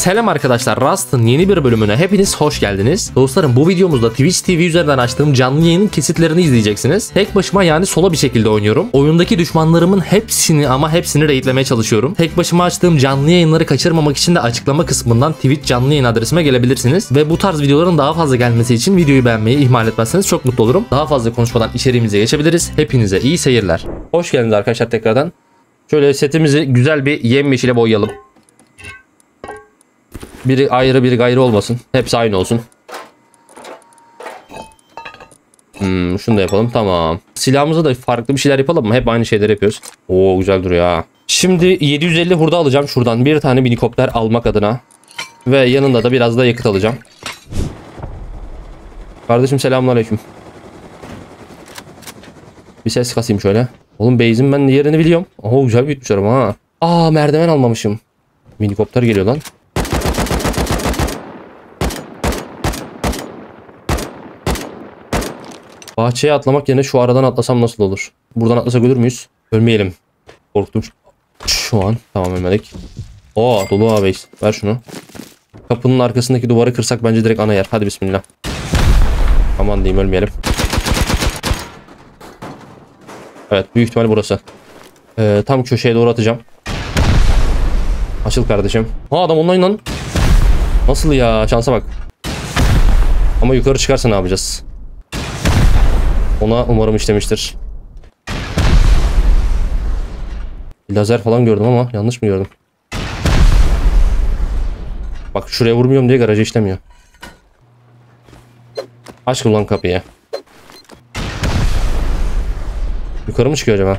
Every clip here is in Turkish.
Selam arkadaşlar, Rust'ın yeni bir bölümüne hepiniz hoş geldiniz. Dostlarım, bu videomuzda Twitch TV üzerinden açtığım canlı yayının kesitlerini izleyeceksiniz. Tek başıma, yani solo bir şekilde oynuyorum. Oyundaki düşmanlarımın hepsini ama hepsini raidlemeye çalışıyorum. Tek başıma açtığım canlı yayınları kaçırmamak için de açıklama kısmından Twitch canlı yayın adresime gelebilirsiniz. Ve bu tarz videoların daha fazla gelmesi için videoyu beğenmeyi ihmal etmezseniz çok mutlu olurum. Daha fazla konuşmadan içeriğimize geçebiliriz. Hepinize iyi seyirler. Hoş geldiniz arkadaşlar tekrardan. Şöyle setimizi güzel bir yemyeşile boyayalım. Biri ayrı biri gayrı olmasın. Hepsi aynı olsun. Şunu da yapalım, tamam. Silahımıza da farklı bir şeyler yapalım mı? Hep aynı şeyleri yapıyoruz. Oo, güzel duruyor ha. Şimdi 750 hurda alacağım şuradan. Bir tane minikopter almak adına. Ve yanında da biraz da yakıt alacağım. Kardeşim selamünaleyküm. Bir ses kasayım şöyle. Oğlum base'in ben yerini biliyorum. Oo, güzel büyütmüşler ama ha. Aa, merdiven almamışım. Minikopter geliyor lan. Bahçeye atlamak yerine şu aradan atlasam nasıl olur? Buradan atlasak ölür müyüz? Ölmeyelim. Korktum şu an. Tamam, ölmedik. Oo, dolu abi. Ver şunu. Kapının arkasındaki duvarı kırsak bence direkt ana yer. Hadi bismillah. Aman diyeyim, ölmeyelim. Evet, büyük ihtimal burası. Tam köşeye doğru atacağım. Açıl kardeşim. Ha, adam online lan. Nasıl ya? Şansa bak. Ama yukarı çıkarsa ne yapacağız? Ona umarım işlemiştir. Lazer falan gördüm ama yanlış mı gördüm? Bak, şuraya vurmuyorum diye garaja işlemiyor. Aç ulan kapıyı. Yukarı mı çıkıyor acaba?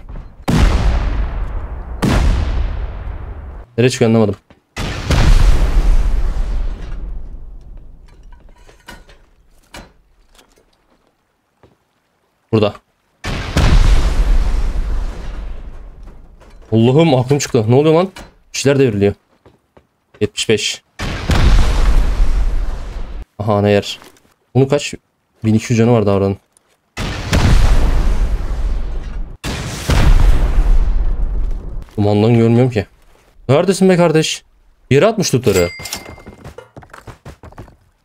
Nereye çıkıyor anlamadım. Burada. Allah'ım, aklım çıktı. Ne oluyor lan? Bir şeyler devriliyor. 75. Aha, ne yer? Bunu kaç? 1200 canı var davranın. Dumandan görmüyorum ki. Neredesin be kardeş? Yere atmış tutları.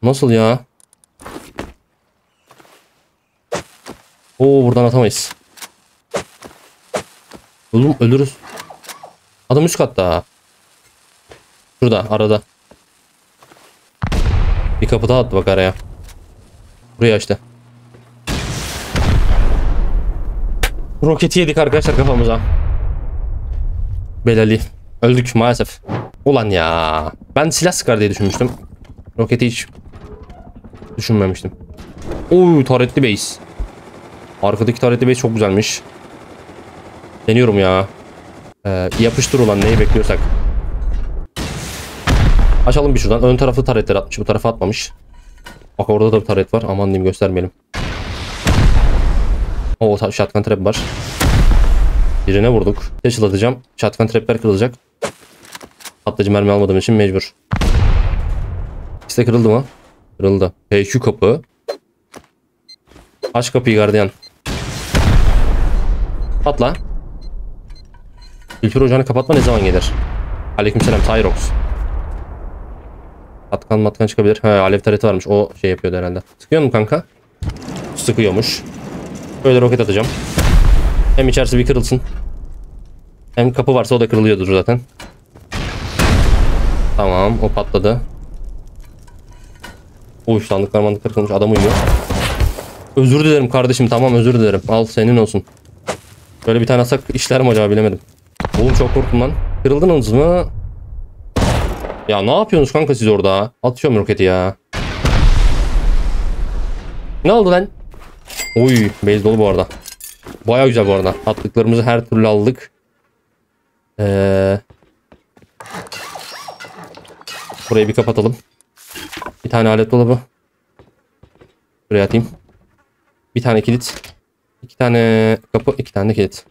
Nasıl ya? Oo, buradan atamayız. Oğlum ölürüz. Adam üst katta. Şurada arada. Bir kapı daha attı bak araya. Burayı açtı. Roketi yedik arkadaşlar kafamıza. Belali. Öldük maalesef. Ulan ya. Ben silah sıkar diye düşünmüştüm. Roketi hiç düşünmemiştim. Oy, taretli beyiz. Arkadaki taretli base çok güzelmiş. Deniyorum ya. Yapıştır ulan, neyi bekliyorsak. Açalım bir şuradan. Ön tarafı taretler atmış. Bu tarafa atmamış. Bak, orada da bir taret var. Aman diyeyim, göstermeyelim. Oo, shotgun trap var. Birine vurduk. Teşhil atacağım. Shotgun trapler kırılacak. Patlayıcı mermi almadığım için mecbur. İşte kırıldı mı? Kırıldı. HQ kapı. Aç kapıyı gardiyan. Patla. Kültür ocağını kapatma ne zaman gelir? Aleykümselam Tyrox. Atkan matkan çıkabilir. He, alev tareti varmış. O şey yapıyordu herhalde. Sıkıyor mu kanka? Sıkıyormuş. Böyle roket atacağım. Hem içerisi bir kırılsın. Hem kapı varsa o da kırılıyordur zaten. Tamam, o patladı. Uy, sandıklar mandıklar kırılmış. Adam uyuyor. Özür dilerim kardeşim, tamam, özür dilerim. Al, senin olsun. Böyle bir tane asak işler mi acaba, bilemedim. Oğlum çok korktum lan. Kırıldınız mı? Ya ne yapıyorsunuz kanka siz orada? Atıyorum roketi ya. Ne oldu lan? Oy, base dolu bu arada. Baya güzel bu arada. Attıklarımızı her türlü aldık. Burayı bir kapatalım. Bir tane alet dolabı. Buraya atayım. Bir tane kilit. İki tane kapı. İki tane kilit.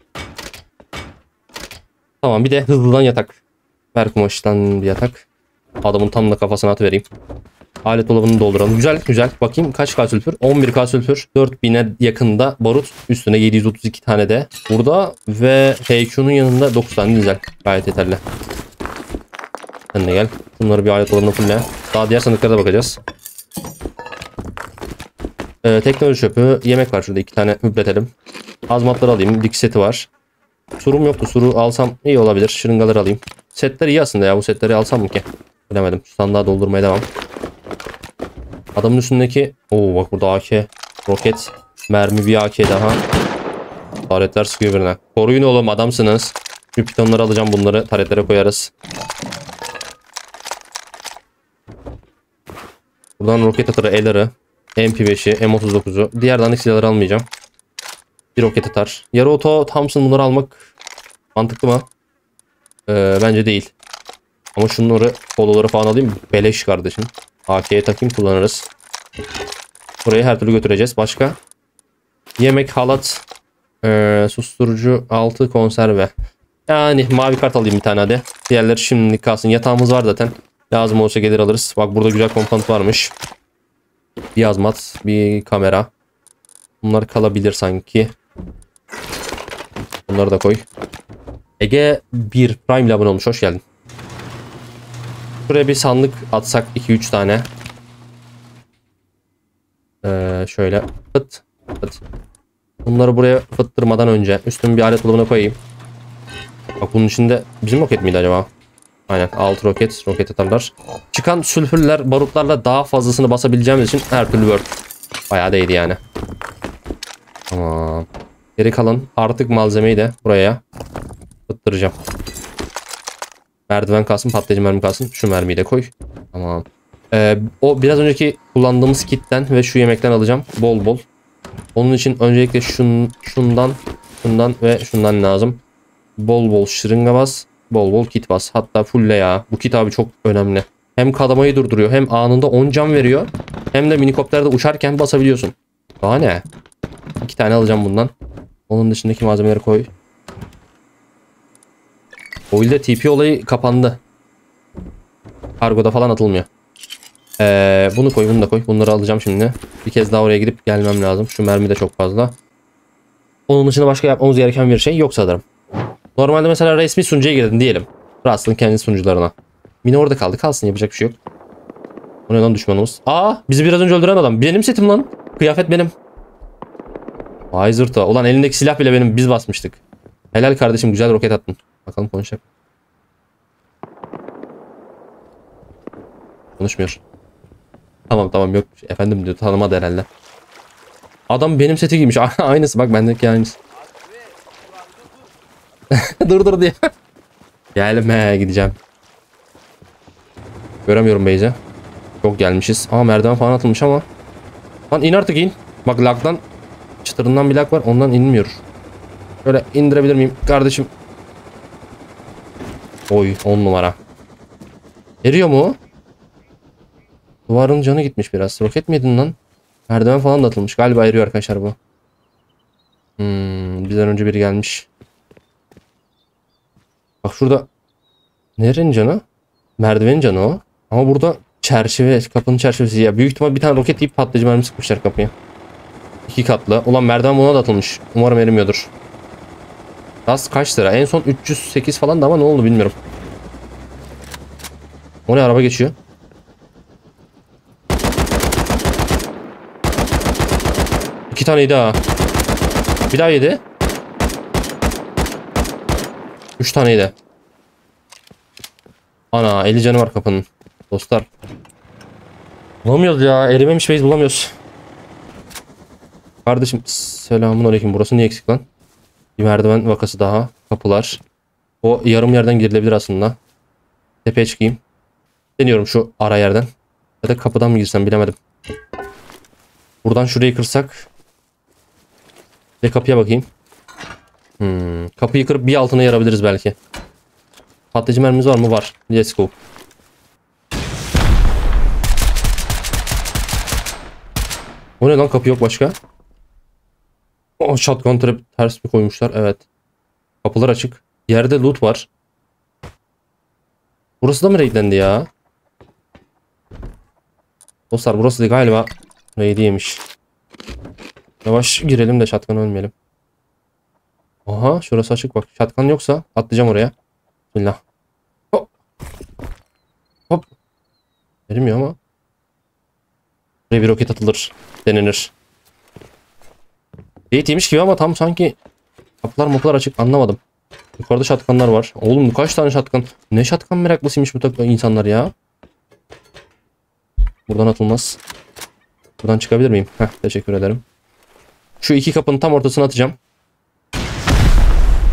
Tamam, bir de hızlıdan yatak. Ver kumaştan bir yatak. Adamın tam da kafasına atıvereyim. Alet dolabını dolduralım. Güzel güzel. Bakayım kaç K sülfür? 11K sülfür. 4000'e yakında barut. Üstüne 732 tane de burada. Ve HQ'nun yanında 9 tane güzel. Gayet yeterli. Sen de gel. Bunları bir alet alanına fulle. Daha diğer sandıklara da bakacağız. Teknoloji çöpü. Yemek var şurada. 2 tane mübretelim. Azmatları alayım. Dik seti var. Surum yoktu. Suru alsam iyi olabilir. Şırıngaları alayım. Setler iyi aslında ya. Bu setleri alsam mı ki? Bilemedim. Şu sandığa doldurmaya devam. Adamın üstündeki... Oo bak burada AK. Roket. Mermi bir AK daha. Taretler sıkıyor birine. Koruyun oğlum, adamsınız. Bir pitonları alacağım, bunları taretlere koyarız. Buradan roket atarı, el arı, MP5'i, M39'u. Diğer dandik silahları almayacağım. Bir roket atar. Yarı oto, Thompson, bunları almak mantıklı mı? Bence değil. Ama şunları, poloları falan alayım. Beleş kardeşim. AK'ye takayım, kullanırız. Burayı her türlü götüreceğiz. Başka? Yemek, halat, susturucu, 6 konserve. Yani mavi kart alayım bir tane hadi. Diğerleri şimdilik kalsın. Yatağımız var zaten. Lazım olsa gelir alırız. Bak burada güzel komutant varmış. Bir azmat, bir kamera. Bunlar kalabilir sanki. Bunları da koy. Ege 1 Prime ile abone olmuş. Hoş geldin. Şuraya bir sandık atsak 2-3 tane. Şöyle fıt fıt. Bunları buraya fıttırmadan önce üstümü bir alet dolabına koyayım. Bak bunun içinde bizim roket miydi acaba? Aynen, 6 roket, roket atarlar. Çıkan sülfürler, barutlarla daha fazlasını basabileceğimiz için her türlü work. Bayağı değdi yani. Tamam. Geri kalan artık malzemeyi de buraya fıttıracağım. Merdiven kalsın, patlayıcı mermi kalsın. Şu mermiyi de koy. Tamam. O biraz önceki kullandığımız kitten ve şu yemekten alacağım. Bol bol. Onun için öncelikle şundan ve şundan lazım. Bol bol şırınga bas. Bol bol kit bas. Hatta fulle ya. Bu kit abi çok önemli. Hem kadamayı durduruyor. Hem anında 10 can veriyor. Hem de minikopterde uçarken basabiliyorsun. Daha ne? 2 tane alacağım bundan. Onun dışındaki malzemeleri koy. Oyunda TP olayı kapandı. Kargoda falan atılmıyor. Bunu koy, bunu da koy. Bunları alacağım şimdi. Bir kez daha oraya gidip gelmem lazım. Şu mermi de çok fazla. Onun dışında başka yapmamız gereken bir şey yok sanırım. Normalde mesela resmi sunucuya girdin diyelim. Rastın kendi sunucularına. Mine orada kaldı. Kalsın, yapacak bir şey yok. O neden düşmanımız? Aa, bizi biraz önce öldüren adam. Benim setim lan. Kıyafet benim. Vay zırta. Ulan elindeki silah bile benim. Biz basmıştık. Helal kardeşim, güzel roket attın. Bakalım konuşacak. Konuşmuyor. Tamam tamam, yok efendim diyor, tanımadı herhalde. Adam benim seti giymiş. Aynısı bak, bendeki aynısı. dur diye. Gelme, gideceğim. Göremiyorum Beyza. Çok gelmişiz. Aa, merdiven falan atılmış ama. Lan in artık, in. Bak lagdan, çıtırından bir lag var, ondan inmiyor. Şöyle indirebilir miyim kardeşim? Oy, 10 numara. Eriyor mu? Duvarın canı gitmiş biraz. Roket miydin lan? Merdiven falan da atılmış. Galiba eriyor arkadaşlar bu. Bizden önce biri gelmiş. Bak şurada. Nerenin canı? Merdivenin canı o. Ama burada çerçeve. Kapının çerçevesi ya. Büyük ihtimal bir tane roket deyip patlayıcı mermi sıkmışlar kapıya. 2 katlı. Ulan merdiven buna da atılmış. Umarım erimiyordur. Das kaç lira? En son 308 falan da ama ne oldu bilmiyorum. O ne, araba geçiyor. İki taneydi ha. Bir daha yedi. 3 taneydi. Ana, 50 canı var kapının. Dostlar. Bulamıyoruz ya. Erimemiş base bulamıyoruz. Kardeşim selamünaleyküm. Burası niye eksik lan? Bir merdiven vakası daha. Kapılar. O yarım yerden girilebilir aslında. Tepeye çıkayım. Deniyorum şu ara yerden. Ya da kapıdan mı girsem bilemedim. Buradan şurayı kırsak. Ve kapıya bakayım. Kapıyı kırıp bir altına yarabiliriz belki. Patlayıcı mermimiz var mı? Var. Let's go. O ne lan, kapı yok başka. Oh, shotgun trap ters mi koymuşlar? Evet. Kapılar açık. Yerde loot var. Burası da mı raidlendi ya? Dostlar burası da galiba raidiymiş. Yavaş girelim de shotgun ölmeyelim. Aha, şurası açık bak. Shotgun yoksa atlayacağım oraya. Bismillah. Oh. Bilmiyorum ama. Buraya bir roket atılır denilir. Değilmiş gibi ama tam sanki kapılar maplar açık, anlamadım. Yukarıda şatkanlar var. Oğlum bu kaç tane şatkan? Ne şatkan meraklısıymış bu takım insanlar ya. Buradan atılmaz. Buradan çıkabilir miyim? Heh, teşekkür ederim. Şu iki kapının tam ortasına atacağım.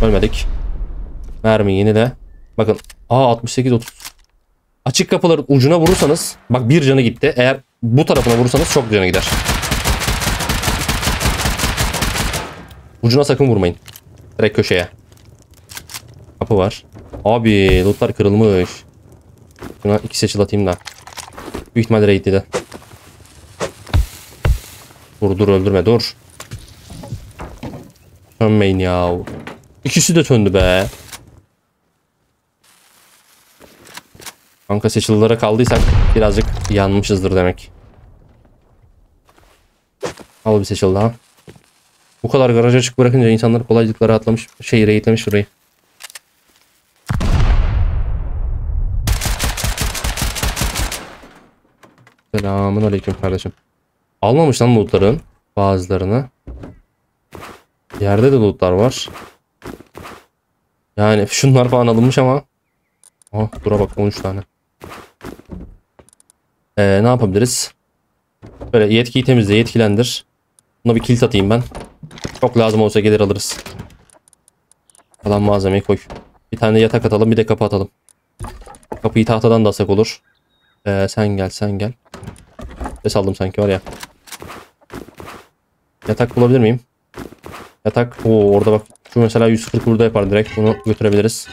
Ölmedik. Mermi yeni de. Bakın. Aa 68-30. Açık kapıların ucuna vurursanız. Bak bir canı gitti. Eğer bu tarafına vurursanız çok canı gider. Ucuna sakın vurmayın. Direkt köşeye. Kapı var. Abi lootlar kırılmış. Şuna iki seçil atayım da. Büyük ihtimalle raid'di de. Dur dur, öldürme dur. Sönmeyin ya. İkisi de söndü be. Kanka seçililere kaldıysak birazcık yanmışızdır demek. Al bir seçil daha. Bu kadar garaja açık bırakınca insanlar kolaylıkla rahatlamış. Şey raidlemiş burayı. Selamünaleyküm kardeşim. Almamış lan lootların bazılarını. Yerde de lootlar var. Yani şunlar falan alınmış ama. Ah dura bak 13 tane. Ne yapabiliriz? Böyle yetkiyi temizle, yetkilendir. Buna bir kilit atayım ben. Çok lazım olsa gelir alırız. Kalan malzemeyi koy. Bir tane yatak atalım, bir de kapı atalım. Kapıyı tahtadan da asak olur. Sen gel, sen gel. Ses aldım sanki var ya. Yatak bulabilir miyim? Yatak. Oo orada bak. Şu mesela 140 burada yapar direkt. Bunu götürebiliriz.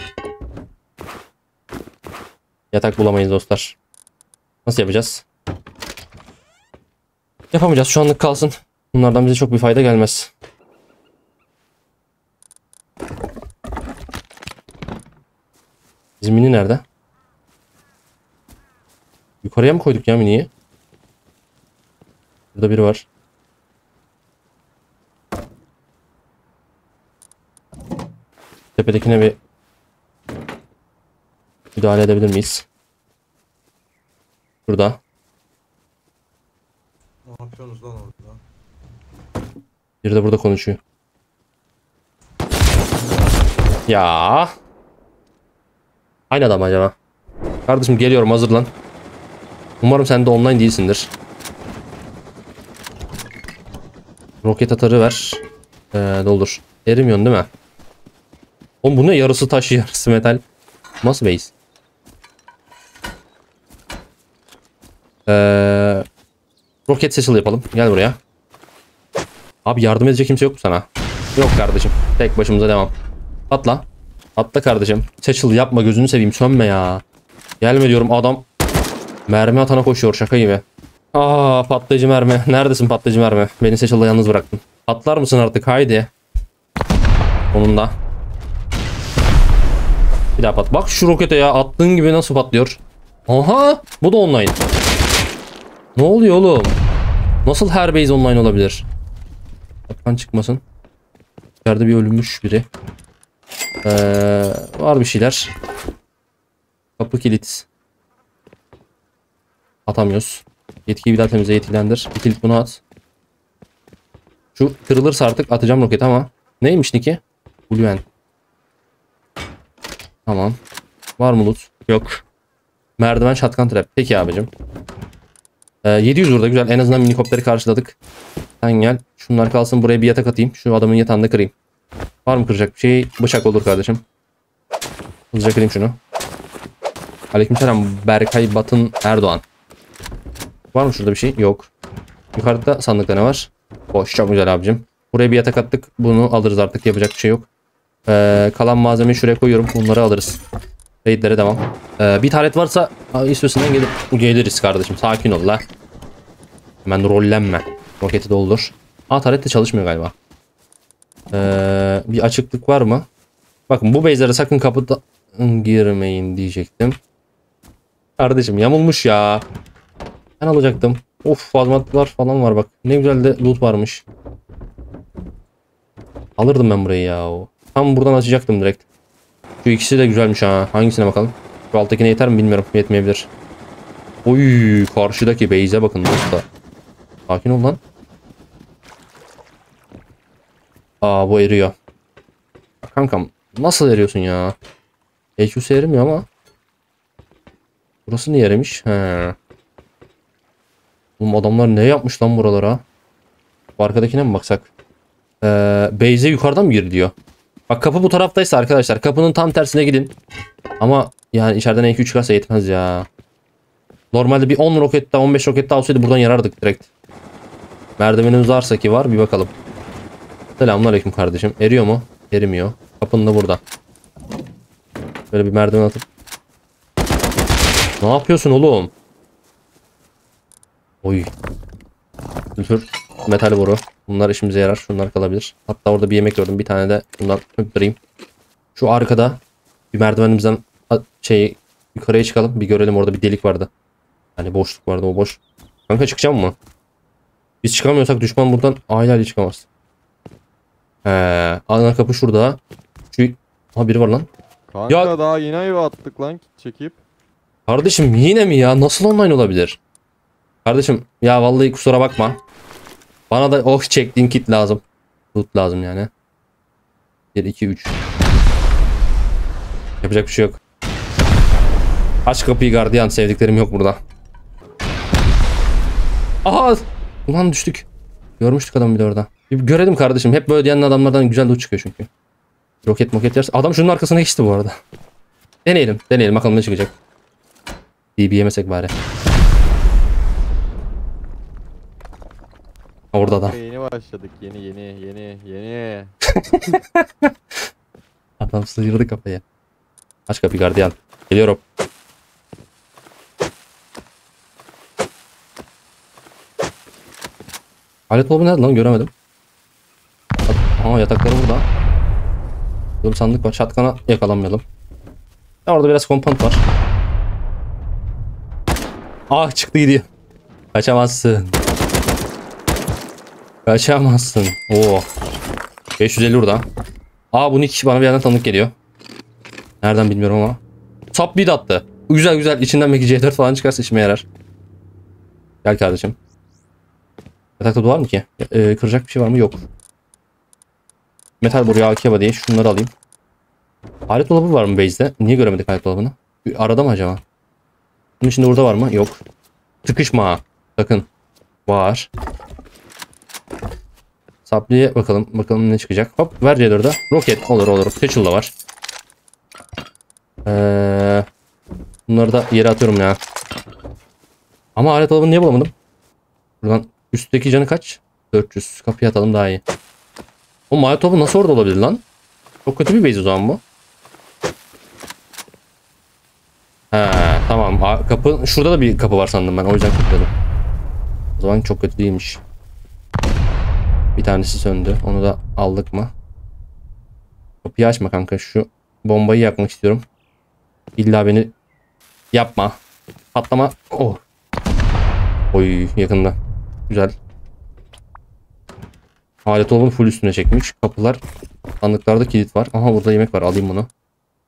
Yatak bulamayız dostlar. Nasıl yapacağız? Yapamayacağız. Şu anlık kalsın. Bunlardan bize çok bir fayda gelmez. Bizim mini nerede? Yukarıya mı koyduk ya miniyi? Burada biri var. Tepedekine bir müdahale edebilir miyiz? Burada. Ne yapıyorsunuz lan orada? Biri de burada konuşuyor. Ya. Aynı adam acaba? Kardeşim geliyorum, hazırlan. Umarım sen de online değilsindir. Roket atarı ver. Doldur. Erimiyorsun değil mi? Oğlum bu ne? Yarısı taş, yarısı metal. Nasıl base? Roket seçili yapalım. Gel buraya. Abi yardım edecek kimse yok mu sana? Yok kardeşim. Tek başımıza devam. Atla. Atla kardeşim. Seçili yapma, gözünü seveyim. Sönme ya. Gelme diyorum adam. Mermi atana koşuyor şaka gibi. Aa patlayıcı mermi. Neredesin patlayıcı mermi? Beni seçilde yalnız bıraktın. Patlar mısın artık? Haydi. Onunla. Bir daha pat. Bak şu rokete ya. Attığın gibi nasıl patlıyor? Aha. Bu da online. Ne oluyor oğlum? Nasıl her base online olabilir? Kaptan çıkmasın. İçeride bir ölmüş biri. Var bir şeyler. Kapı kilit. Atamıyoruz. Yetkiyi bir daha temizle, yetkilendir. Bir kilit bunu at. Şu kırılırsa artık atacağım roketi ama. Neymiş Niki? Bluven. Tamam. Var mı loot? Yok. Merdiven, shotgun trap. Peki abicim. 700 burada güzel. En azından minikopteri karşıladık. Sen gel. Şunlar kalsın. Buraya bir yatak atayım. Şu adamın yatağını da kırayım. Var mı kıracak bir şey? Bıçak olur kardeşim. Hızlıca kırayım şunu. Aleykümselam Berkay Batın Erdoğan. Var mı şurada bir şey? Yok. Yukarıda sandıkta ne var? Boş. Çok güzel abicim. Buraya bir yatak attık. Bunu alırız artık. Yapacak bir şey yok. Kalan malzemeyi şuraya koyuyorum. Bunları alırız. Raidlere devam. Bir taret varsa istiyorsan geliriz kardeşim. Sakin ol la. Hemen rollenme. Roketi doldur. Aa taret de çalışmıyor galiba. Bir açıklık var mı? Bakın bu base'lere sakın kapıda girmeyin diyecektim. Kardeşim yamulmuş ya. Ben alacaktım. Of fazlalıklar falan var bak. Ne güzel de loot varmış. Alırdım ben burayı ya. Tam buradan açacaktım direkt. Şu ikisi de güzelmiş ha. Hangisine bakalım? Şu alttakine yeter mi bilmiyorum. Yetmeyebilir. Oy, karşıdaki base'e bakın dostlar. Sakin ol lan. Aa, bu eriyor. Kankam nasıl eriyorsun ya? HQ'su erimiyor ama. Burası niye erimiş? He. Oğlum adamlar ne yapmış lan buralara? Bu arkadakine mi baksak? Base'e yukarıdan mı gir diyor. Bak kapı bu taraftaysa arkadaşlar kapının tam tersine gidin. Ama yani içeriden EQ çıkarsa yetmez ya. Normalde bir 10 roket daha 15 roket daha olsaydı buradan yarardık direkt. Merdivenimiz varsa ki var, bir bakalım. Selamünaleyküm kardeşim. Eriyor mu? Erimiyor. Kapının da burada. Böyle bir merdiven atıp. Ne yapıyorsun oğlum? Oy. Kültür metal boru. Bunlar işimize yarar. Şunlar kalabilir. Hatta orada bir yemek gördüm. Bir tane de bundan öptüreyim. Şu arkada bir merdivenimizden şey yukarıya çıkalım. Bir görelim, orada bir delik vardı. Hani boşluk vardı, o boş. Kanka çıkacağım mı? Biz çıkamıyorsak düşman buradan aile çıkamaz. Ana kapı şurada. Şu... Ha biri var lan. Kanka ya... daha yine eve attık lan çekip. Kardeşim yine mi ya? Nasıl online olabilir? Kardeşim ya vallahi kusura bakma. Bana da oh çektiğin kit lazım. Loot lazım yani. 1, 2, 3. Yapacak bir şey yok. Aç kapıyı gardiyan. Sevdiklerim yok burada. Aha! Ulan düştük. Görmüştük adamı bir de orada. Bir görelim kardeşim. Hep böyle diyen adamlardan güzel loot çıkıyor çünkü. Roket moket yerse. Adam şunun arkasına geçti bu arada. Deneyelim. Deneyelim. Bakalım ne çıkacak. DB yemesek bari. Orada da. Yeni başladık. Yeni. Adam sıyırdı kafayı. Aç kapıyı gardiyan. Geliyorum. Alet dolabı nerede lan? Göremedim. Aha yatakları burada. Dur, sandık var. Şatkana yakalanmayalım. Ya orada biraz komponent var. Ah çıktı gidiyor. Kaçamazsın. Kaçamazsın. Oo. 550 burada. Aa bunu hiç bana bir yerden tanıdık geliyor. Nereden bilmiyorum ama. Top bir attı. Güzel güzel, içinden belki C4 falan çıkarsa işime yarar. Gel kardeşim. Yatakta duvar mı ki? Kıracak bir şey var mı? Yok. Metal boruya akeba diye şunları alayım. Alet dolabı var mı base'de? Niye göremedik alet dolabını? Arada mı acaba? Bunun içinde orada var mı? Yok. Tıkışma. Bakın. Var. Sapliye bakalım. Bakalım ne çıkacak. Hop ver C4'de. Roket olur. Teçil de var. Bunları da yere atıyorum ya. Ama alet dolabını niye bulamadım? Buradan üstteki canı kaç? 400. Kapıya atalım daha iyi. O alet dolabı nasıl orada olabilir lan? Çok kötü bir base o zaman bu. He tamam. Kapı şurada da bir kapı var sandım ben. O yüzden kutladım. O zaman çok kötü değilmiş. Bir tanesi söndü. Onu da aldık mı? Kapıyı açma kanka. Şu bombayı yakmak istiyorum. İlla beni yapma. Patlama. Oh. Oy yakında. Güzel. Alet olun full üstüne çekmiş. Kapılar. Sandıklarda kilit var. Aha burada yemek var. Alayım bunu.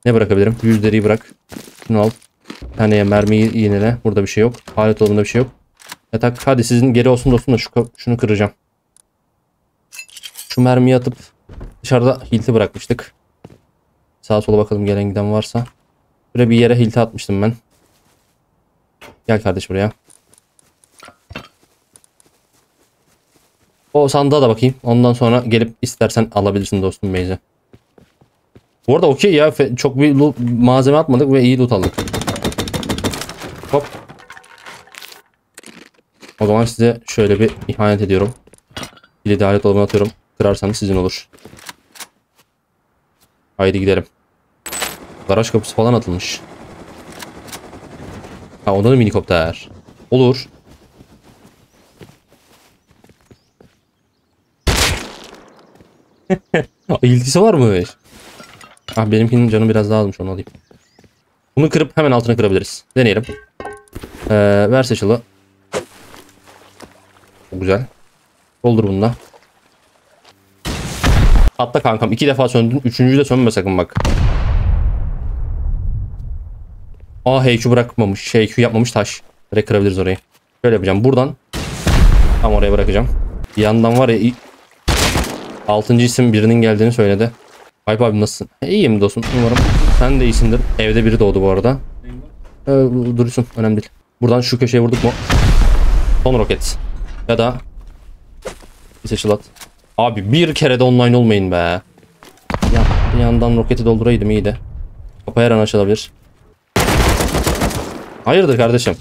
Ne bırakabilirim? Yüz deriyi bırak. Şunu al. Bir tane mermiyi yenile. Burada bir şey yok. Alet olunda bir şey yok. Yatak hadi sizin geri olsun dostum da şunu kıracağım. Şu mermiyi atıp dışarıda hilti bırakmıştık. Sağa sola bakalım gelen giden varsa. Böyle bir yere hilti atmıştım ben. Gel kardeş buraya. O sandığa da bakayım. Ondan sonra gelip istersen alabilirsin dostum base'i. Bu arada okey ya. Çok bir loot, malzeme atmadık ve iyi loot aldık. Hop. O zaman size şöyle bir ihanet ediyorum. Bir de alet dolabına atıyorum. Kırarsanız sizin olur. Haydi gidelim. Garaj kapısı falan atılmış. Ha ondan da minikopter. Olur. İlgisi var mı? Ah benimkinin canı biraz daha azmış, onu alayım. Bunu kırıp hemen altına kırabiliriz. Deneyelim. Ver seçili. Çok güzel. Doldur bunu da. Atla kankam. 2 defa söndün. 3.'ü de sönme sakın bak. Aa HQ bırakmamış. HQ yapmamış taş. Direkt kırabiliriz orayı. Şöyle yapacağım. Buradan tam oraya bırakacağım. Bir yandan var ya 6. isim birinin geldiğini söyledi. Şuayip abi nasılsın? İyiyim dostum. Umarım sen de iyisindir. Evde biri doğdu bu arada. Dursun. Önemli değil. Buradan şu köşeye vurduk mu? Son roket. Ya da bir seçilat. Abi bir kere de online olmayın be. Ya, bir yandan roketi dolduraydım iyiydi. Kapı her an açılabilir. Hayırdır kardeşim?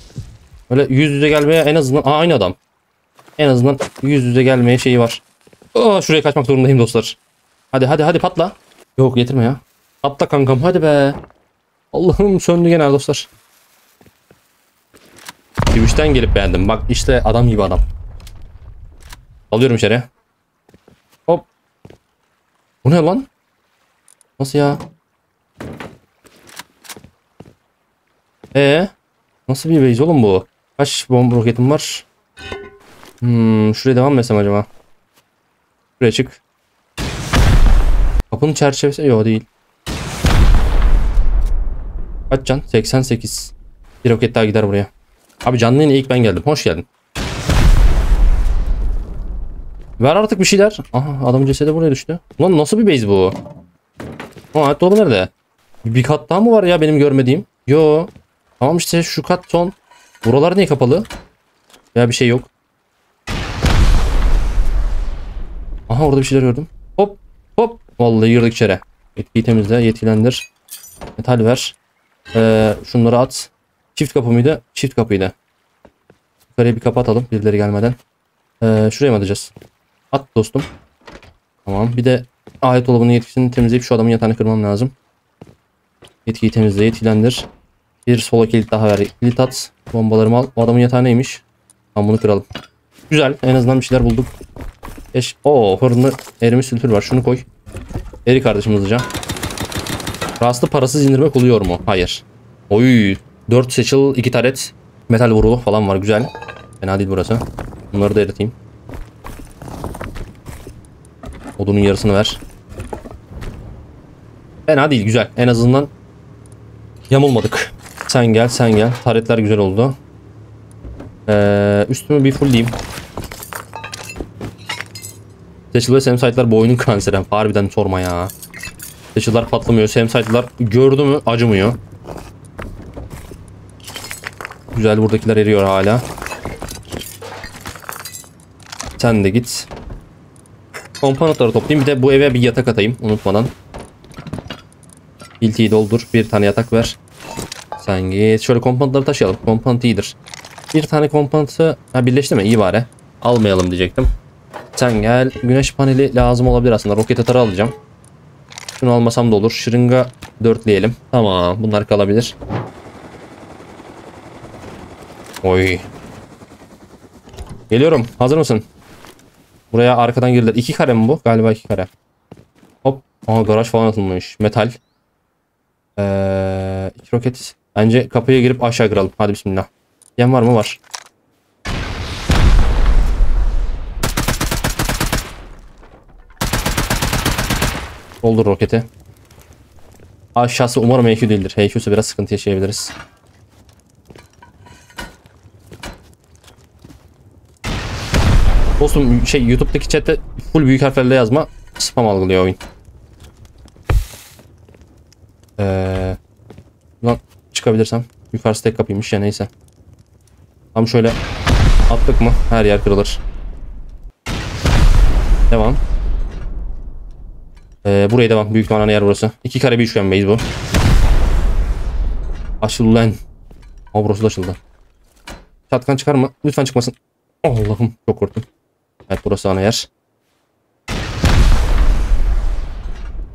Öyle yüz yüze gelmeye en azından... Aa, aynı adam. En azından yüz yüze gelmeye şeyi var. Aa, şuraya kaçmak zorundayım dostlar. Hadi hadi hadi patla. Yok getirme ya. Patla kankam hadi be. Allah'ım söndü gene dostlar. Twitch'ten gelip beğendim. Bak işte adam gibi adam. Alıyorum içeri. Hop. Bu ne lan? Nasıl ya? Nasıl bir base oğlum bu? Kaç bomba roketim var? Şuraya devam mı etsem acaba? Şuraya çık. Kapının çerçevesi yok değil. Kaç can? 88. Bir roket daha gider buraya. Abi canlı yine ilk ben geldim. Hoş geldin. Ver artık bir şeyler. Aha adam cesedi buraya düştü. Lan nasıl bir base bu? Aa dolabı nerede? Bir kat daha mı var ya benim görmediğim? Yo. Tamam işte şu kat son. Buralar niye kapalı? Ya bir şey yok. Aha orada bir şeyler gördüm. Hop hop. Vallahi girdik içeri. Yetkiyi temizle, yetkilendir. Metal ver. Şunları at. Çift kapı mıydı? Çift kapıydı. Yukarıya bir kapı atalım birileri gelmeden. Şuraya mı atacağız? At dostum. Tamam. Bir de alet dolabının yetkisini temizleyip şu adamın yatağını kırmam lazım. Yetkiyi temizle, yetkilendir. Bir sola kilit daha ver. Kilit at. Bombalarımı al. O adamın yatağı neymiş? Tamam bunu kıralım. Güzel. En azından bir şeyler bulduk. Oo fırında erimiş sülfür var. Şunu koy. Eri kardeşim hızlıca. Rastlı parasız indirmek oluyor mu? Hayır. Oy. 4 seçil 2 taret. Metal vurulu falan var. Güzel. Fena değil burası. Bunları da eriteyim. Odunun yarısını ver. Fena değil. Güzel. En azından yamulmadık. Sen gel, sen gel. Taretler güzel oldu. Üstümü bir fulleyeyim. Seçil ve Samsite'lar bu oyunun kanseri. Harbiden sorma ya. Seçil'lar patlamıyor. Samsite'lar gördü mü acımıyor. Güzel buradakiler eriyor hala. Sen de git. Komponentleri toplayayım. Bir de bu eve bir yatak atayım unutmadan. İltiyi doldur. Bir tane yatak ver. Sen git. Şöyle komponentleri taşıyalım. Komponent iyidir. Bir tane komponenti... Ha birleşti mi? İyi bari. Almayalım diyecektim. Sen gel. Güneş paneli lazım olabilir aslında. Roket atarı alacağım. Şunu almasam da olur. Şırınga dörtleyelim. Tamam. Bunlar kalabilir. Oy. Geliyorum. Hazır mısın? Buraya arkadan girdiler. 2 kare mi bu? Galiba 2 kare. Hop. Aha garaj falan atılmış. Metal. 2 roket. Bence kapıya girip aşağı kıralım. Hadi bismillah. Yem var mı? Var. Doldur roketi. Aşağısı umarım HQ değildir. HQ'su biraz sıkıntı yaşayabiliriz. Dostum şey YouTube'daki chatte full büyük harflerle yazma. Spam algılıyor oyun. Lan çıkabilirsem. Yukarısı tek kapıymış ya neyse. Tam şöyle attık mı her yer kırılır. Devam. Buraya devam. Büyük ihtimalle yer burası. 2 kare bir üçgen base bu. Açıl lan. Aa burası da açıldı. Çatkan çıkar mı? Lütfen çıkmasın. Allah'ım çok korktum. Evet burası ana yer.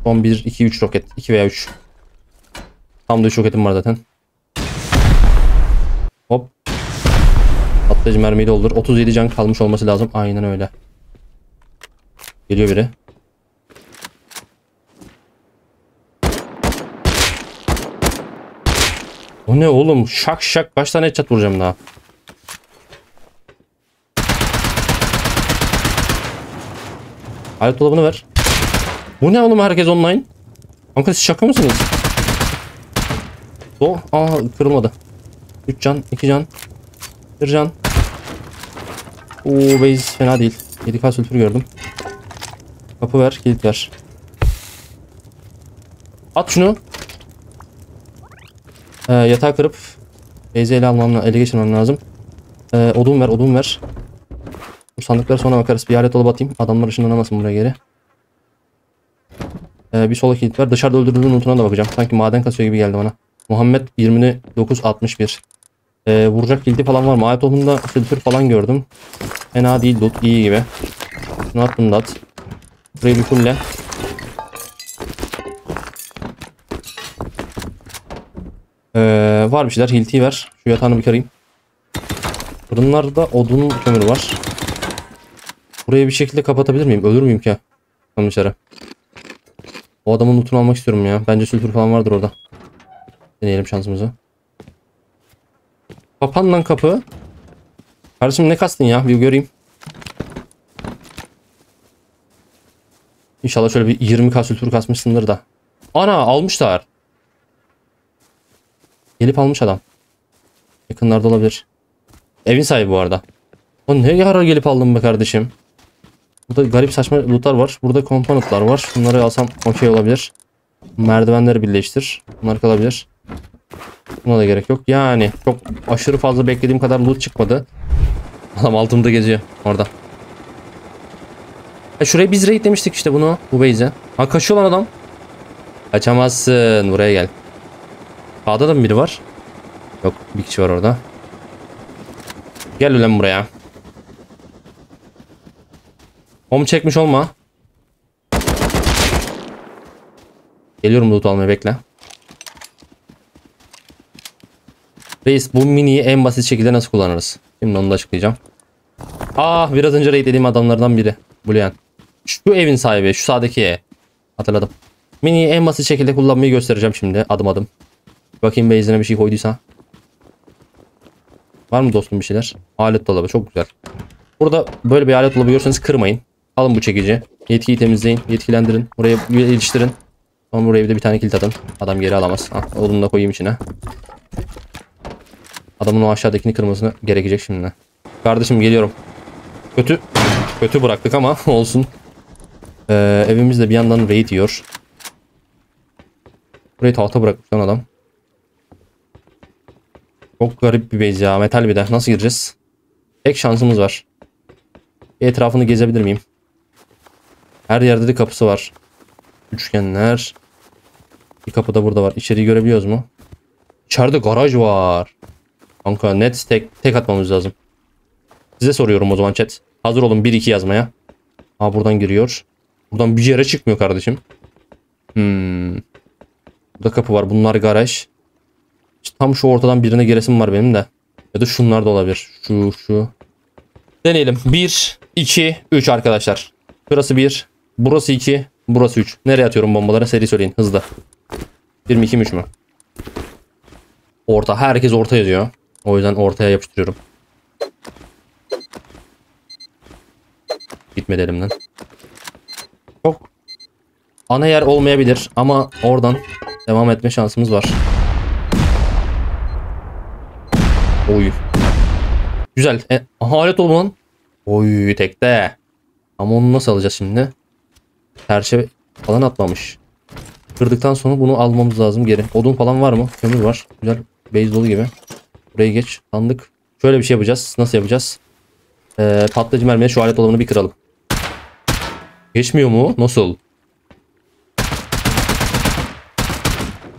Son 1, 2, 3 roket. 2 veya 3. Tam da 3 roketim var zaten. Hop. Atlayıcı mermiyi doldur. 37 can kalmış olması lazım. Aynen öyle. Geliyor biri. O ne oğlum? Şak şak. Kaç tane headshot vuracağım daha? Alet dolabını ver. Bu ne oğlum herkes online? Kanka siz şaka mısınız? Aa kırılmadı. 3 can, 2 can. Dırcan. Ooo base fena değil. 7k sülfür gördüm. Kapı ver, kilit ver. At şunu. Yatağı kırıp base'i ele geçirmem lazım. Odun ver, odun ver. Bu sandıklara sonra bakarız. Bir alet olup atayım. Adamlar ışınlanamasın buraya geri. Bir sola kilit ver. Dışarıda öldürüldüğünün notuna da bakacağım. Sanki maden kasıyor gibi geldi bana. Muhammed 29.61. Vuracak kilidi falan var mı? Ayet olduğunda sülfür falan gördüm. Fena değil, loot iyi gibi. Şunu at, bunu da at. Burayı bir kulle. Var bir şeyler. Hilti'yi ver. Şu yatağını bir karayım. Fırınlarda odun kömürü var. Burayı bir şekilde kapatabilir miyim? Ölür müyüm ki? Tamam dışarı. O adamın lootunu almak istiyorum ya. Bence sülfür falan vardır orada. Deneyelim şansımızı. Kapan lan kapı. Kardeşim ne kastın ya? Bir göreyim. İnşallah şöyle bir 20k sülfür kasmışsındır da. Ana almışlar. Gelip almış adam. Yakınlarda olabilir. Evin sahibi bu arada. O ne yarar gelip aldım be kardeşim. Burada garip saçma lootlar var. Burada komponentler var. Bunları alsam okey olabilir. Merdivenleri birleştir. Bunlar kalabilir. Buna da gerek yok. Yani çok aşırı fazla beklediğim kadar loot çıkmadı. Adam altımda geziyor orada. Şuraya biz raid demiştik işte bunu. Bu base'e. Ha kaçıyor lan adam. Kaçamazsın. Buraya gel. Sağda da mı biri var? Yok. Bir kişi var orada. Gel ulan buraya. Home çekmiş olma. Geliyorum loot almaya, bekle. Reis bu mini'yi en basit şekilde nasıl kullanırız? Şimdi onu da açıklayacağım. Ah biraz önce raid dediğim adamlardan biri. Bulyan. Şu evin sahibi. Şu sağdaki. Hatırladım. Mini'yi en basit şekilde kullanmayı göstereceğim şimdi. Adım adım. Bakayım base'ine bir şey koyduysa. Var mı dostum bir şeyler? Alet dolabı. Çok güzel. Burada böyle bir alet dolabı görürseniz kırmayın. Alın bu çekici. Yetkiyi temizleyin. Yetkilendirin. Buraya iliştirin. Sonra buraya bir de bir tane kilit atın. Adam geri alamaz. Ah, odunu da koyayım içine. Adamın o aşağıdakini kırmasına gerekecek şimdi. Kardeşim geliyorum. Kötü bıraktık ama olsun. Evimiz de bir yandan raid yiyor. Burayı tahta bırakmış lan adam. Çok garip bir base ya. Metal bir de. Nasıl gireceğiz? Tek şansımız var. Etrafını gezebilir miyim? Her yerde de kapısı var. Üçgenler. Bir kapı da burada var. İçeriği görebiliyoruz mu? İçeride garaj var. Kanka net tek atmamız lazım. Size soruyorum o zaman chat. Hazır olun 1-2 yazmaya. Aa buradan giriyor. Buradan bir yere çıkmıyor kardeşim. Burada kapı var. Bunlar garaj. İşte tam şu ortadan birine giresim var benim de. Ya da şunlar da olabilir. Şu. Deneyelim. 1, 2, 3 arkadaşlar. Burası 1. Burası 2. Burası 3. Nereye atıyorum bombalara? Seri söyleyin. Hızlı. 22 mi 3 mü? Orta. Herkes orta yazıyor. O yüzden ortaya yapıştırıyorum. Gitmedi elimden. Çok ana yer olmayabilir ama oradan devam etme şansımız var. Oy. Güzel. Alet olman. Oy tekte. Ama onu nasıl alacağız şimdi? Çerçeve falan atmamış. Kırdıktan sonra bunu almamız lazım geri. Odun falan var mı? Kömür var. Güzel. Base dolu gibi. Buraya geç. Sandık. Şöyle bir şey yapacağız. Nasıl yapacağız? Patlayıcı mermiyle şu alet dolabını bir kıralım. Geçmiyor mu? Nasıl?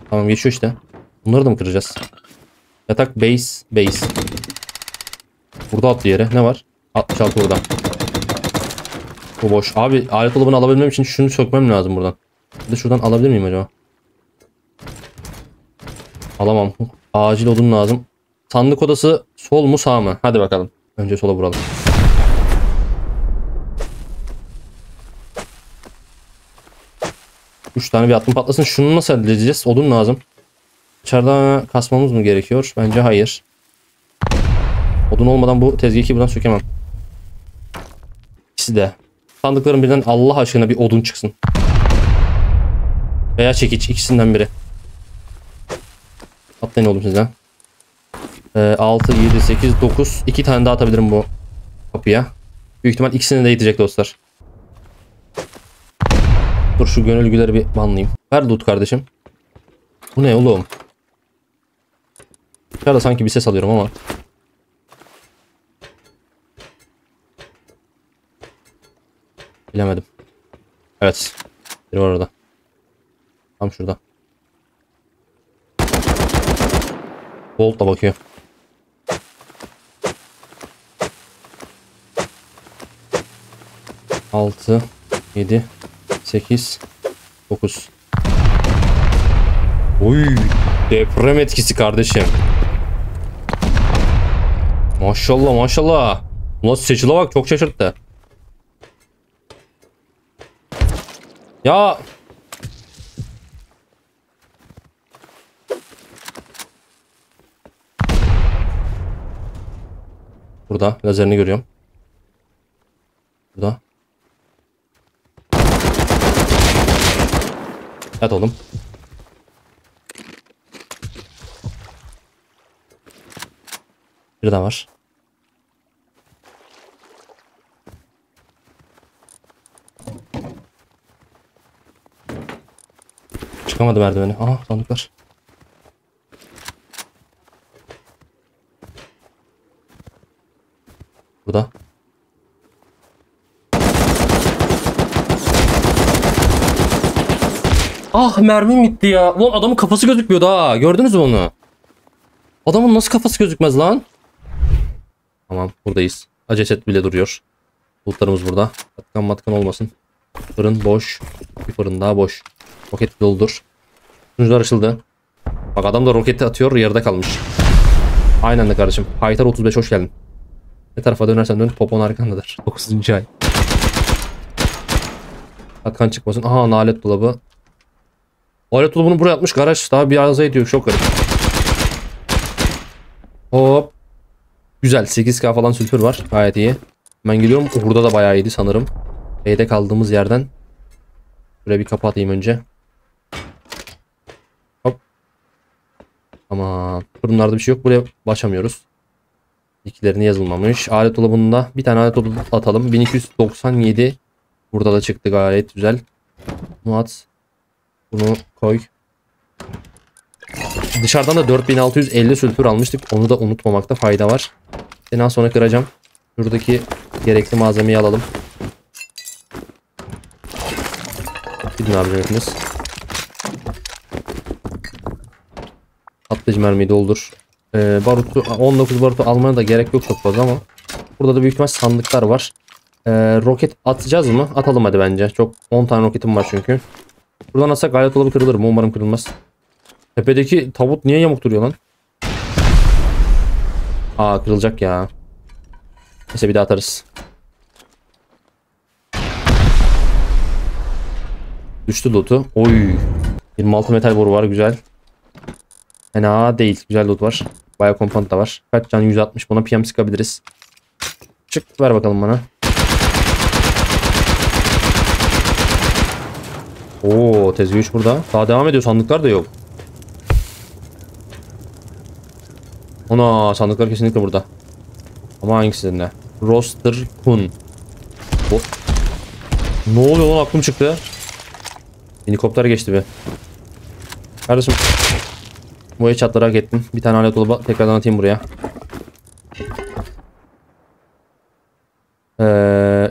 Tamam geçiyor işte. Bunları da mı kıracağız? Yatak base. Burada atlı yere. Ne var? 66 buradan. Bu boş. Abi alet dolabını alabilmem için şunu sökmem lazım buradan. Bir de şuradan alabilir miyim acaba? Alamam. Acil odun lazım. Sandık odası sol mu sağ mı? Hadi bakalım. Önce sola vuralım. Üç tane bir attım patlasın. Şunu nasıl halledeceğiz? Odun lazım. Dışarıda kasmamız mı gerekiyor? Bence hayır. Odun olmadan bu tezgahı buradan sökemem. İkisi de. Sandıkların birden Allah aşkına bir odun çıksın. Veya çekiç. İkisinden biri. Atlayın oğlum sizden. 6, 7, 8, 9. 2 tane daha atabilirim bu kapıya. Büyük ihtimal ikisini de yetecek dostlar. Dur şu gönülgüleri bir banlayayım. Ver loot kardeşim. Bu ne oğlum? Dışarıda sanki bir ses alıyorum ama. Bilemedim. Evet. Biri var orada. Tam şurada. Bolt da bakıyor. Altı, yedi, sekiz, dokuz. Oy, deprem etkisi kardeşim. Maşallah maşallah. Ulan seçile bak, çok şaşırttı. Ya. Burada lazerini görüyorum. Burada. Yat oğlum. Bir daha var. Çıkamadı merdiveni. Aha sandıklar. Burada. Ah mermim bitti ya. Ulan adamın kafası gözükmüyordu ha. Gördünüz mü onu? Adamın nasıl kafası gözükmez lan? Tamam buradayız. Aceset bile duruyor. Bulutlarımız burada. Katkan matkan olmasın. Fırın boş. Bir fırın daha boş. Roket doludur. Sunucular açıldı. Bak adam da roketi atıyor. Yarıda kalmış. Aynen de kardeşim. Haytar 35 hoş geldin. Ne tarafa dönersen dön. Popon arkandadır. 9. ay. Katkan çıkmasın. Aha nalet dolabı. Nalet dolabını buraya atmış. Garaj daha bir arıza ediyor. Çok garip. Hop. Güzel. 8K falan sülfür var. Gayet iyi. Hemen geliyorum. Burada da bayağı iyiydi sanırım. B'de kaldığımız yerden. Şuraya bir kapı atayım önce. Hop. Aman. Fırınlarda bir şey yok. Buraya başlamıyoruz. İkilerini yazılmamış. Alet dolabında bir tane alet dolabı atalım. 1297. Burada da çıktı gayet güzel. Bunu at. Bunu koy. Dışarıdan da 4650 sülfür almıştık. Onu da unutmamakta fayda var. En az sonra kıracağım. Şuradaki gerekli malzemeyi alalım. Gidin abi hepiniz. Atlayıcı mermiyi doldur. Barutu, 19 barutu almaya da gerek yok çok fazla ama. Burada da büyük ihtimal sandıklar var. Roket atacağız mı? Atalım hadi bence. Çok 10 tane roketim var çünkü. Buradan atsak gayet dolabı kırılır mı? Umarım kırılmaz. Tepedeki tabut niye yamuk duruyor lan? Aa kırılacak ya. Neyse bir daha atarız. Düştü loot'u. Oy. 26 metal boru var güzel. Fena değil. Güzel loot var. Bayağı kompant da var. Kaç can? 160. Buna PM sıkabiliriz. Çık ver bakalım bana. Oo tezgah 3 burada. Daha devam ediyor. Sandıklar da yok. Ona sandıklar kesinlikle burada. Ama hangisinde? Roster Kun. Hop. Ne oluyor lan aklım çıktı. Helikopter geçti be. Kardeşim. Boya çatları hak ettim. Bir tane alet dolabı tekrardan atayım buraya.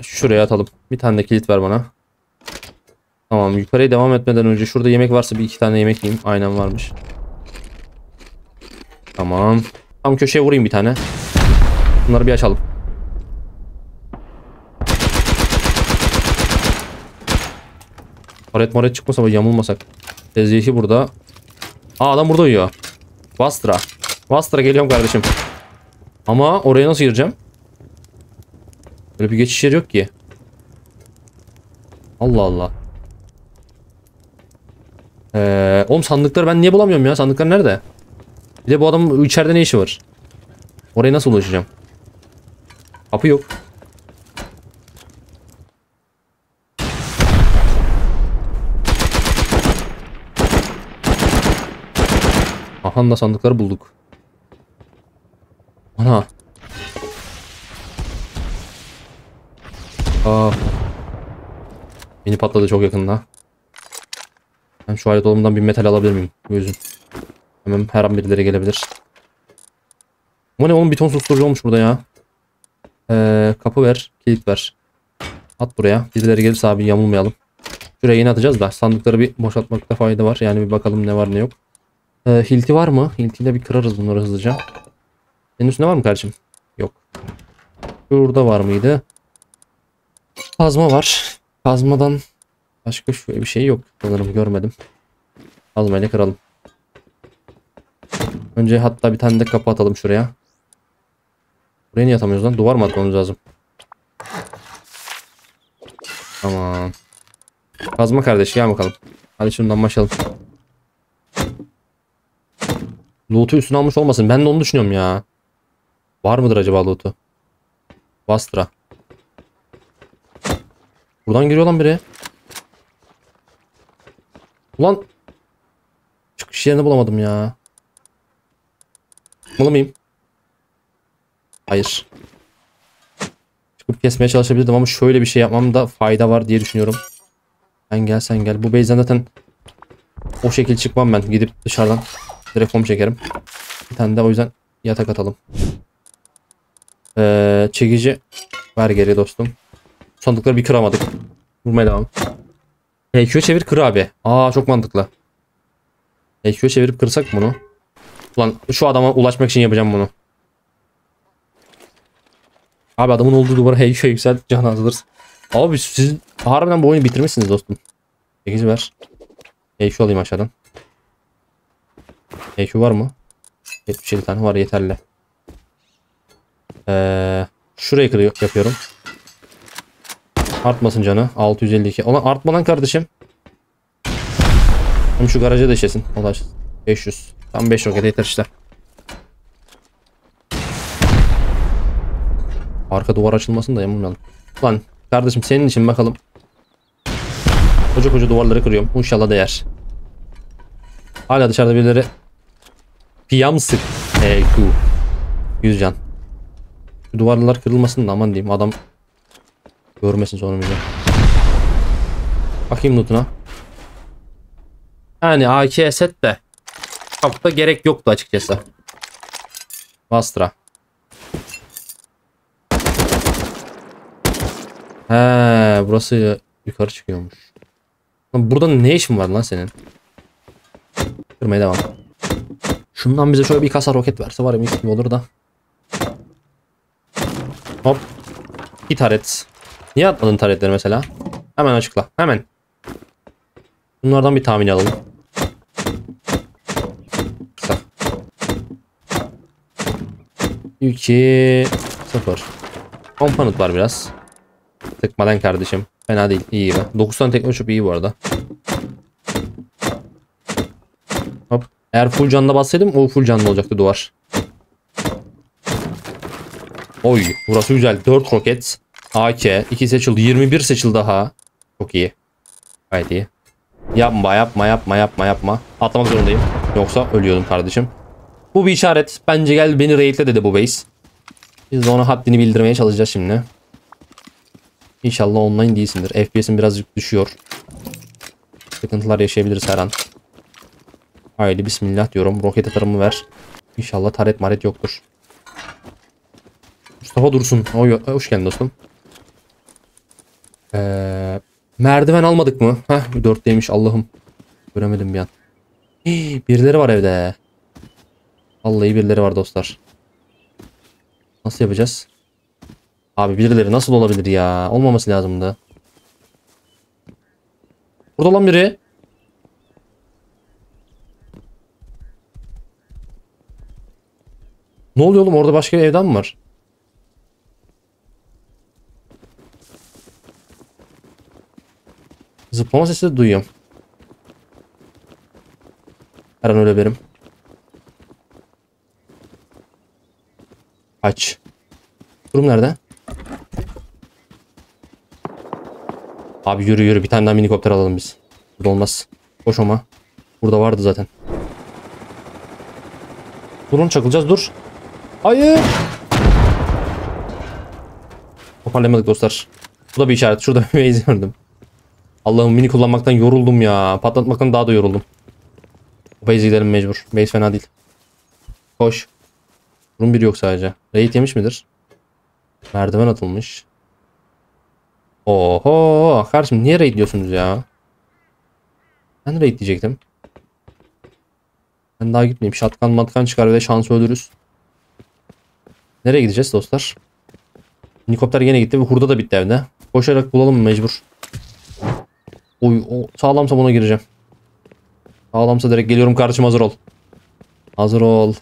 Şuraya atalım. Bir tane de kilit ver bana. Tamam yukarıya devam etmeden önce şurada yemek varsa bir iki tane yemek yiyeyim. Aynen varmış. Tamam. Tam köşeye vurayım bir tane. Bunları bir açalım. Paret maret çıkmasa böyle yamulmasak. Tezgahı burada. Aa adam burada uyuyor. Vastra. Vastra geliyorum kardeşim. Ama oraya nasıl gireceğim? Böyle bir geçiş yeri yok ki. Allah Allah. Oğlum sandıkları ben niye bulamıyorum ya? Sandıklar nerede? Bir de bu adamın içeride ne işi var? Oraya nasıl ulaşacağım? Kapı yok. Aha da sandıkları bulduk. Ana. Aa. Beni patladı çok yakında. Ben şu alet dolabından bir metal alabilir miyim? Gözüm. Hemen her an birileri gelebilir. Ama ne oğlum, bir ton susturucu olmuş burada ya. Kapı ver, kilit ver. At buraya. Birileri gelirse abi yamulmayalım. Şuraya yine atacağız da sandıkları bir boşaltmakta fayda var. Yani bir bakalım ne var ne yok. Hilti var mı? Hiltiyle bir kırarız bunları hızlıca. Senin üstünde var mı kardeşim? Yok. Şurada var mıydı? Kazma var. Kazmadan başka şöyle bir şey yok. Sanırım görmedim. Kazmayla kıralım. Önce hatta bir tane de kapı atalım şuraya. Buraya niye atamıyoruz lan? Duvar mı atmamız lazım? Aman. Kazma kardeş gel bakalım. Hadi şundan başlayalım. Loot'u üstüne almış olmasın. Ben de onu düşünüyorum ya. Var mıdır acaba loot'u? Bastra. Buradan giriyor lan biri. Ulan. Çıkış yerini bulamadım ya. Malı mıyım? Hayır. Çıkıp kesmeye çalışabilirdim ama şöyle bir şey yapmamda fayda var diye düşünüyorum. Sen gel sen gel. Bu base'den zaten o şekil çıkmam ben. Gidip dışarıdan direkt home çekerim. Bir tane de o yüzden yatak atalım. Çekici ver geri dostum. Sandıkları bir kıramadık. Vurmaya devam. HQ'ya çevir kır abi. Aa çok mantıklı. HQ'ya çevirip kırsak bunu. Ulan şu adama ulaşmak için yapacağım bunu. Abi adamın olduğu duvara HQ'ya yükselt canı azalır. Abi siz harbiden bu oyunu bitirmişsiniz dostum. 8 ver. HQ alayım aşağıdan. HQ var mı? 77 tane var yeterli. Şurayı yapıyorum. Artmasın canı. 652. Ulan artma lan kardeşim. Hem şu garaja da işlesin. O da 500. Tam 5 roket yeter işte. Arka duvar açılmasın da yamulmayalım. Lan kardeşim senin için bakalım. Koca koca duvarları kırıyorum. İnşallah değer. Hala dışarıda birileri. Piyam sık. HQ. 100 can. Şu duvarlar kırılmasın da aman diyeyim. Adam görmesin sonumuzu. Bakayım lootuna. Yani AK set de çok da gerek yoktu açıkçası. Bastra. He, burası yukarı çıkıyormuş. Lan burada ne işin var lan senin? Kırmaya devam. Şundan bize şöyle bir kasa roket verse var ya mis gibi olur da. Hop. Bir taret. Niye atmadın taretleri mesela? Hemen açıkla. Hemen. Bunlardan bir tahmin alalım. Kısa. 2 0. Komponent var biraz. Tıkmadan kardeşim. Fena değil. İyi gibi. 9 tane teknoloji iyi bu arada. Hop. Eğer full canlı bassaydım o full canlı olacaktı duvar. Oy. Burası güzel. 4 roket. AK. 2 seçildi. 21 seçildi daha. Çok iyi. Gayet iyi. Yapma yapma yapma yapma yapma. Atlamak zorundayım. Yoksa ölüyordum kardeşim. Bu bir işaret. Bence gel beni raidle dedi bu base. Biz de ona haddini bildirmeye çalışacağız şimdi. İnşallah online değilsindir. FPS'im birazcık düşüyor. Sıkıntılar yaşayabiliriz her an. Haydi bismillah diyorum. Roket atarımı ver. İnşallah taret maret yoktur. Mustafa Dursun. Hoş geldin dostum. Merdiven almadık mı? Heh 4'teymiş Allah'ım. Göremedim bir an. Hii, birileri var evde. Vallahi birileri var dostlar. Nasıl yapacağız? Abi birileri nasıl olabilir ya? Olmaması lazımdı. Burada olan biri. Ne oluyor oğlum? Orada başka bir evden mi var? Zıplama sesi de duyuyorum. Her an öyle benim. Aç. Durum nerede? Abi yürü yürü. Bir tane daha minikopter alalım biz. Burada olmaz. Boş ama. Burada vardı zaten. Durun çakılacağız dur. Hayır. Toparlayamadık dostlar. Bu da bir işaret. Şurada bir base gördüm. Allah'ım, mini kullanmaktan yoruldum ya. Patlatmaktan daha da yoruldum. Base gidelim mecbur. Base fena değil. Koş. Durum bir yok sadece. Raid yemiş midir? Merdiven atılmış. Oho. Kardeşim niye raid diyorsunuz ya? Ben raid diyecektim. Ben daha gitmeyeyim. Şatkan matkan çıkar ve şansı öldürürüz. Nereye gideceğiz dostlar? Helikopter yine gitti ve hurda da bitti evde. Koşarak bulalım mı mecbur? Oy, sağlamsa buna gireceğim. Sağlamsa direkt geliyorum kardeşim, hazır ol. Hazır ol.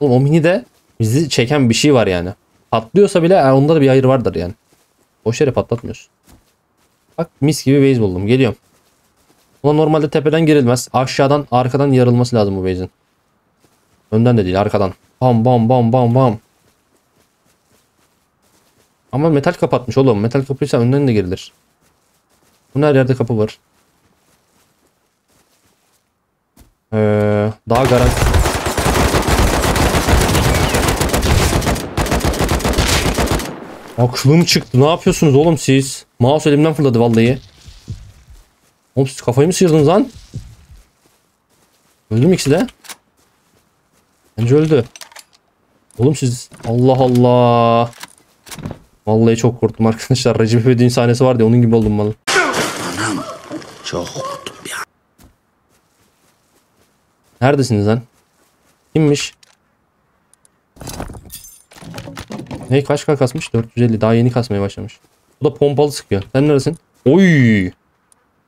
Oğlum o mini de bizi çeken bir şey var yani. Patlıyorsa bile onda da bir hayır vardır yani. Boş yere patlatmıyoruz. Bak mis gibi base buldum. Geliyorum. Buna normalde tepeden girilmez. Aşağıdan arkadan yarılması lazım bu base'in. Önden de değil, arkadan. Bam bam bam bam bam. Ama metal kapatmış oğlum. Metal kapıysa önden de girilir. Bunun her yerde kapı var. Daha garanti. Aklım çıktı. Ne yapıyorsunuz oğlum siz? Mouse elimden fırladı vallahi. Oğlum siz kafayı mı sıyırdınız lan? Öldü mü ikisi de? Bence öldü. Oğlum siz... Allah Allah. Vallahi çok korktum arkadaşlar. Recep İvedik'in sahnesi vardı ya, onun gibi oldum vallahi. Anam, çok korktum ya. Neredesiniz lan? Kimmiş? Hey, kaç kasmış? 450. Daha yeni kasmaya başlamış. Bu da pompalı sıkıyor. Sen neresin? Oy!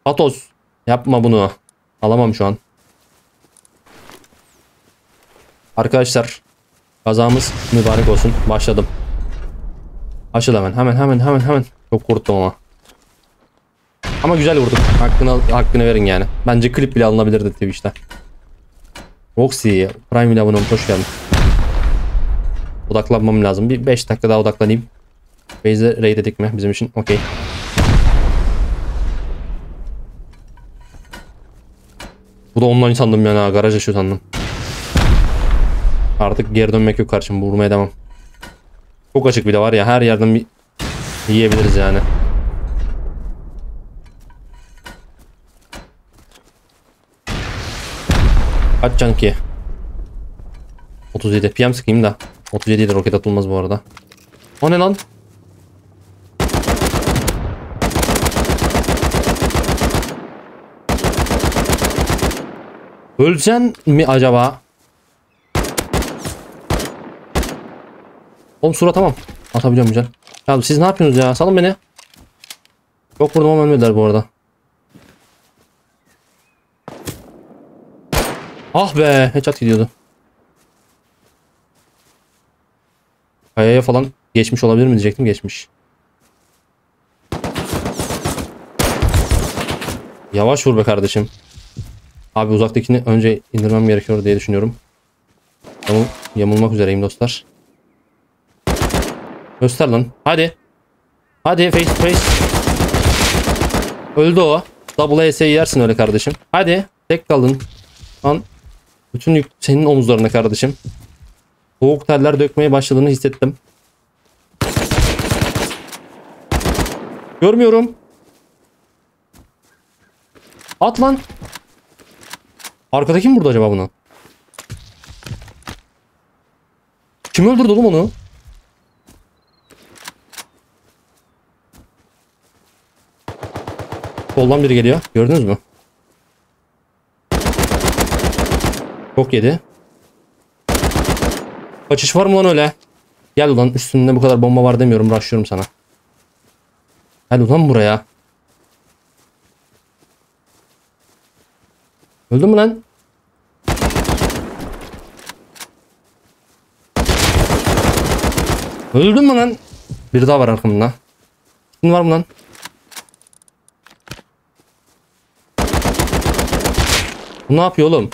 Atos. Yapma bunu. Alamam şu an. Arkadaşlar, kazamız mübarek olsun. Başladım. Açıl hemen. Hemen. Çok korktum ama. Ama güzel vurdum. Hakkını verin yani. Bence klip bile alınabilirdi Twitch'te. Voxi Prime ile abone olmuş. Hoş geldin. Odaklanmam lazım. Bir 5 dakika daha odaklanayım. Base'e raid edik mi bizim için? Okey. Bu da online sandım yani. Garaj yaşıyor sandım. Artık geri dönmek yok kardeşim. Vurmaya devam. Çok açık bir de var ya, her yerden bir yiyebiliriz yani. Kaç can ki? 37 PM sıkayım da. 37 de roket atılmaz bu arada. O ne lan? Öleceksin mi acaba? Oğlum surat tamam. Atabiliyorum güzel. Ya siz ne yapıyorsunuz ya? Salın beni. Yok vurdum ama ölmediler bu arada. Ah be. Headshot gidiyordu. Kayaya falan geçmiş olabilir mi diyecektim. Geçmiş. Yavaş vur be kardeşim. Abi uzaktakini önce indirmem gerekiyor diye düşünüyorum. Tamam, yamulmak üzereyim dostlar. Göster lan. Hadi. Hadi face to face. Öldü o. Double AS'yi yersin öyle kardeşim. Hadi. Tek kalın. Lan. Bütün yük senin omuzlarına kardeşim. Soğuk teller dökmeye başladığını hissettim. Görmüyorum. At lan. Arkadaki mi vurdu acaba bunu? Kim öldürdü oğlum onu? Soldan biri geliyor. Gördünüz mü? Çok yedi. Kaçış var mı lan öyle? Gel ulan, üstünde bu kadar bomba var demiyorum. Rushlıyorum sana. Gel ulan buraya. Öldün mü lan? Öldün mü lan? Bir daha var arkamda. Kim var mı lan? Bu ne yapıyor oğlum?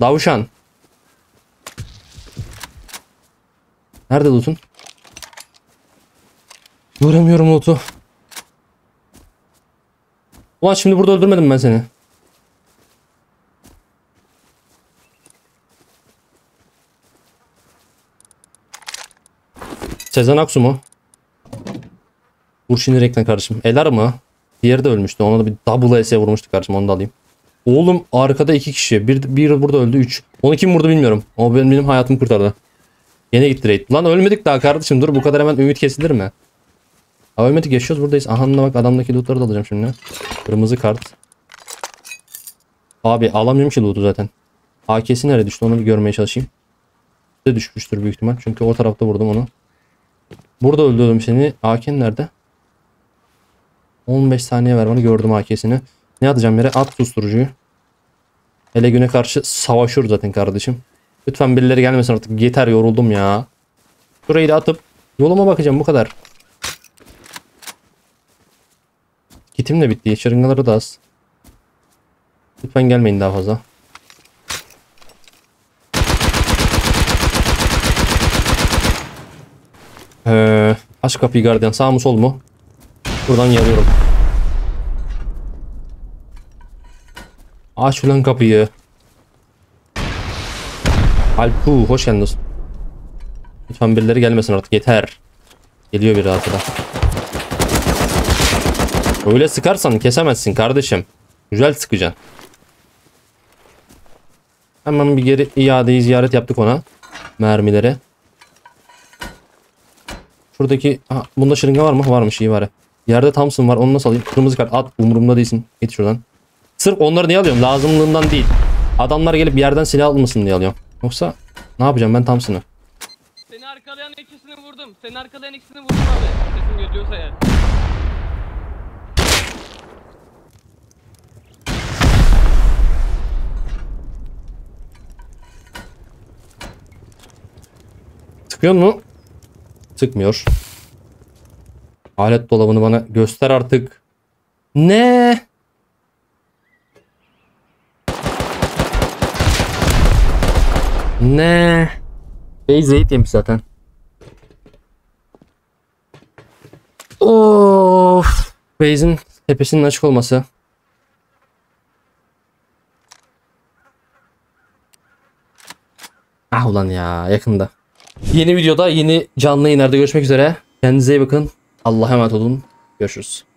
Davuşan. Nerede loot'un? Göremiyorum loot'u. Ulan şimdi burada öldürmedim ben seni. Sezen Aksu mu? Burçin direkten kardeşim. Elar mı? Diğeri de ölmüştü. Ona da bir double S vurmuştuk kardeşim. Onu da alayım. Oğlum arkada 2 kişi. Biri burada öldü. 3. Onu kim vurdu bilmiyorum. Ama benim hayatımı kurtardı. Yine gitti raid. Lan ölmedik daha kardeşim. Dur bu kadar hemen ümit kesilir mi? Aa, ölmedik, yaşıyoruz, buradayız. Aha bak, adamdaki lootları da alacağım şimdi. Kırmızı kart. Abi alamıyorum ki loot'u zaten. AK'si nereye düştü onu bir görmeye çalışayım. De düşmüştür büyük ihtimal. Çünkü o tarafta vurdum onu. Burada öldürdüm seni. AK'nin nerede? 15 saniye ver bana, gördüm AK'sini. Ne atacağım yere? At susturucuyu. Hele güne karşı savaşıyoruz zaten kardeşim. Lütfen birileri gelmesin artık. Yeter, yoruldum ya. Şurayı da atıp yoluma bakacağım, bu kadar. Kitim de bitti. Şırıngaları da az. Lütfen gelmeyin daha fazla. Aç kapıyı gardiyan. Sağ mı sol mu? Buradan yarıyorum. Aç ulan kapıyı. Alpu hoş geldiniz. Lütfen birileri gelmesin artık, yeter. Geliyor biri arkada. Öyle sıkarsan kesemezsin kardeşim. Güzel sıkacaksın. Hemen bir geri iadeyi ziyaret yaptık ona. Mermileri. Şuradaki... Aha, bunda şırınga var mı? Varmış, iyi bari. Yerde Thompson var, onu nasıl alayım? Kırmızı kart at, umurumda değilsin. Git şuradan. Sırf onları niye alıyorum? Lazımlığından değil. Adamlar gelip yerden silah almasın diye alıyorum. Yoksa ne yapacağım ben Thompson'ı? Seni arkalayan ikisini vurdum. Seni arkalayan ikisini vurdum abi. Sesim gidiyorsa eğer. Tıkıyor mu? Tıkmıyor. Alet dolabını bana göster artık. Ne? Ne? Beyzeyit yemiş zaten. Of. Beyzin tepesinin açık olması. Ah ulan ya, yakında. Yeni videoda, yeni canlı yayınlarda görüşmek üzere. Kendinize iyi bakın. Allah'a emanet olun. Görüşürüz.